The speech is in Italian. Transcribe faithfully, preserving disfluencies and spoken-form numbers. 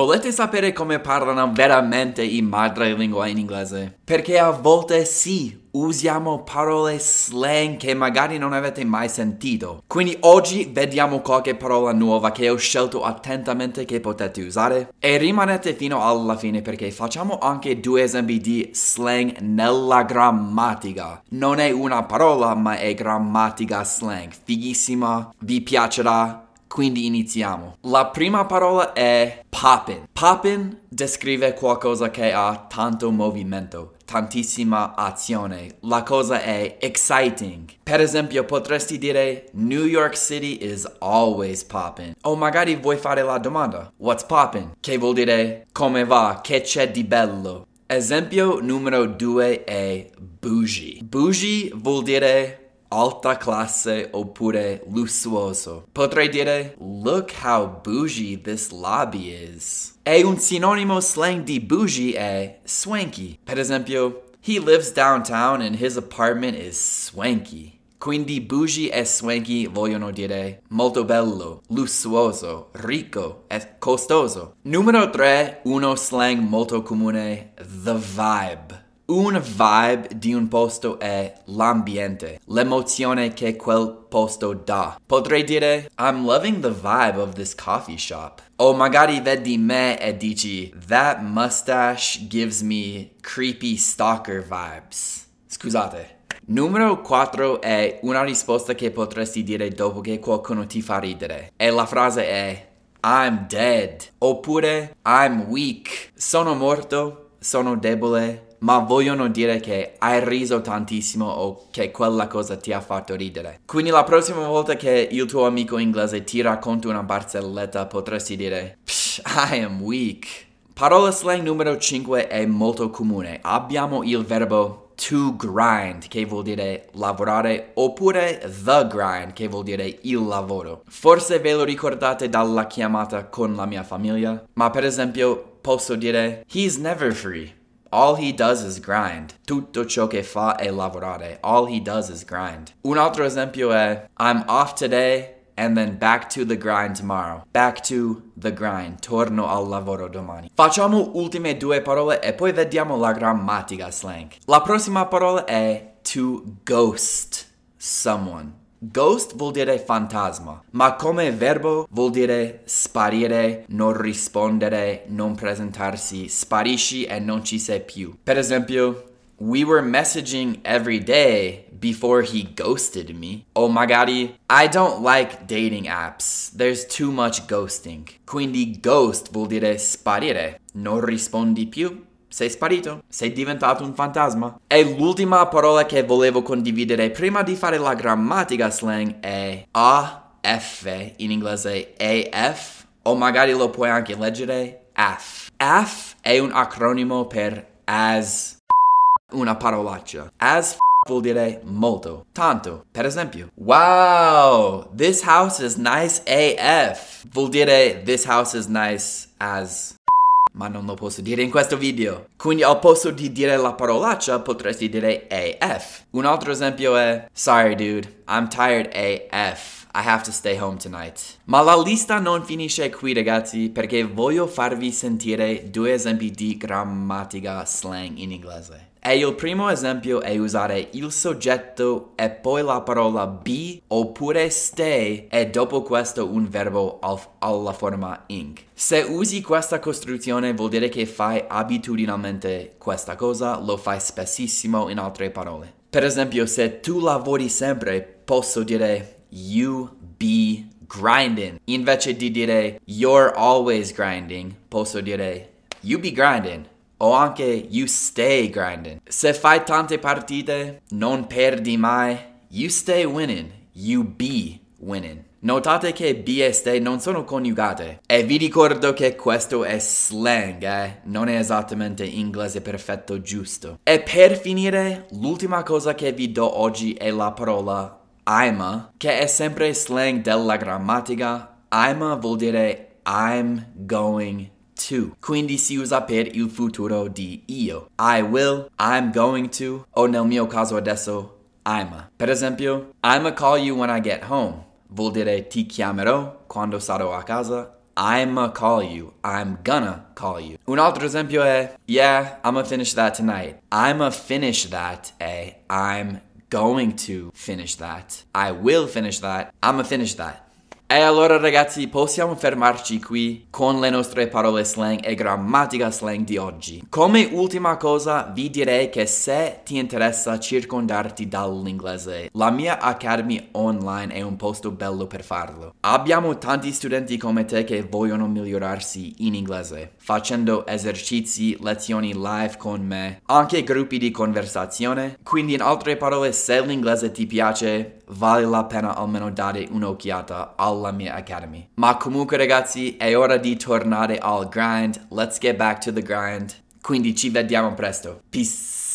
Volete sapere come parlano veramente i madrelingua in inglese? Perché a volte sì, usiamo parole slang che magari non avete mai sentito. Quindi oggi vediamo qualche parola nuova che ho scelto attentamente che potete usare. E rimanete fino alla fine perché facciamo anche due esempi di slang nella grammatica. Non è una parola ma è grammatica slang. Fighissima, vi piacerà. Quindi iniziamo. La prima parola è poppin'. Poppin' descrive qualcosa che ha tanto movimento, tantissima azione. La cosa è exciting. Per esempio potresti dire New York City is always poppin'. O magari vuoi fare la domanda what's poppin'? Che vuol dire come va? Che c'è di bello? Esempio numero due è bougie. Bougie vuol dire alta classe oppure lussuoso. Potrei dire look how bougie this lobby is. E un sinonimo slang di bougie è swanky. Per esempio, he lives downtown and his apartment is swanky. Quindi bougie e swanky vogliono dire molto bello, lussuoso, ricco e costoso. Numero tre, uno slang molto comune, the vibe. Un vibe di un posto è l'ambiente, l'emozione che quel posto dà. Potrei dire, I'm loving the vibe of this coffee shop. O magari vedi me e dici, that mustache gives me creepy stalker vibes. Scusate. Numero quattro è una risposta che potresti dire dopo che qualcuno ti fa ridere. E la frase è, I'm dead. Oppure, I'm weak. Sono morto, sono debole. Ma vogliono dire che hai riso tantissimo o che quella cosa ti ha fatto ridere. Quindi la prossima volta che il tuo amico inglese ti racconta una barzelletta potresti dire psh, I am weak. Parola slang numero cinque è molto comune. Abbiamo il verbo to grind, che vuol dire lavorare, oppure the grind, che vuol dire il lavoro. Forse ve lo ricordate dalla chiamata con la mia famiglia, ma per esempio posso dire he's never free. All he does is grind. Tutto ciò che fa è lavorare. All he does is grind. Un altro esempio è I'm off today and then back to the grind tomorrow. Back to the grind. Torno al lavoro domani. Facciamo ultime due parole e poi vediamo la grammatica slang. La prossima parola è to ghost someone. Ghost vuol dire fantasma, ma come verbo vuol dire sparire, non rispondere, non presentarsi, sparisci e non ci sei più. Per esempio, we were messaging every day before he ghosted me. O magari, I don't like dating apps, there's too much ghosting. Quindi ghost vuol dire sparire, non rispondi più. Sei sparito, sei diventato un fantasma. E l'ultima parola che volevo condividere prima di fare la grammatica slang è A F, in inglese A F, o magari lo puoi anche leggere A F. A F è un acronimo per as una parolaccia. As vuol dire molto, tanto. Per esempio, wow, this house is nice A F. Vuol dire this house is nice as. Ma non lo posso dire in questo video. Quindi al posto di dire la parolaccia potresti dire A F. Un altro esempio è sorry dude, I'm tired A F. I have to stay home tonight. Ma la lista non finisce qui ragazzi perché voglio farvi sentire due esempi di grammatica slang in inglese. E il primo esempio è usare il soggetto e poi la parola be oppure stay e dopo questo un verbo al alla forma ing. Se usi questa costruzione vuol dire che fai abitudinalmente questa cosa, lo fai spessissimo in altre parole. Per esempio se tu lavori sempre posso dire you be grinding. Invece di dire you're always grinding posso dire you be grinding. O anche you stay grinding. Se fai tante partite, non perdi mai. You stay winning. You be winning. Notate che be e stay non sono coniugate. E vi ricordo che questo è slang, eh? Non è esattamente inglese perfetto giusto. E per finire, l'ultima cosa che vi do oggi è la parola I'ma, che è sempre slang della grammatica. I'ma vuol dire I'm going to. Quindi si usa per il futuro di io. I will, I'm going to, o nel mio caso adesso, I'ma. Per esempio, I'ma call you when I get home. Vuol dire ti chiamerò quando sarò a casa. I'ma call you. I'm gonna call you. Un altro esempio è, yeah, I'ma finish that tonight. I'ma finish that è, I'm going to finish that. I will finish that. I'ma finish that. E allora ragazzi, possiamo fermarci qui con le nostre parole slang e grammatica slang di oggi. Come ultima cosa vi direi che se ti interessa circondarti dall'inglese, la mia Academy online è un posto bello per farlo. Abbiamo tanti studenti come te che vogliono migliorarsi in inglese, facendo esercizi, lezioni live con me, anche gruppi di conversazione. Quindi in altre parole, se l'inglese ti piace, vale la pena almeno dare un'occhiata alla mia Academy. Ma comunque ragazzi, è ora di tornare al grind. Let's get back to the grind. Quindi ci vediamo presto. Peace.